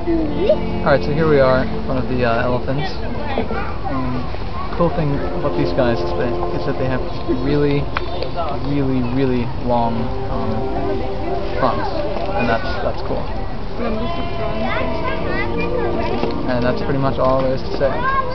Alright, so here we are in front of the elephants. The cool thing about these guys is that they have really, really, really long fronts, and that's cool. And that's pretty much all there is to say.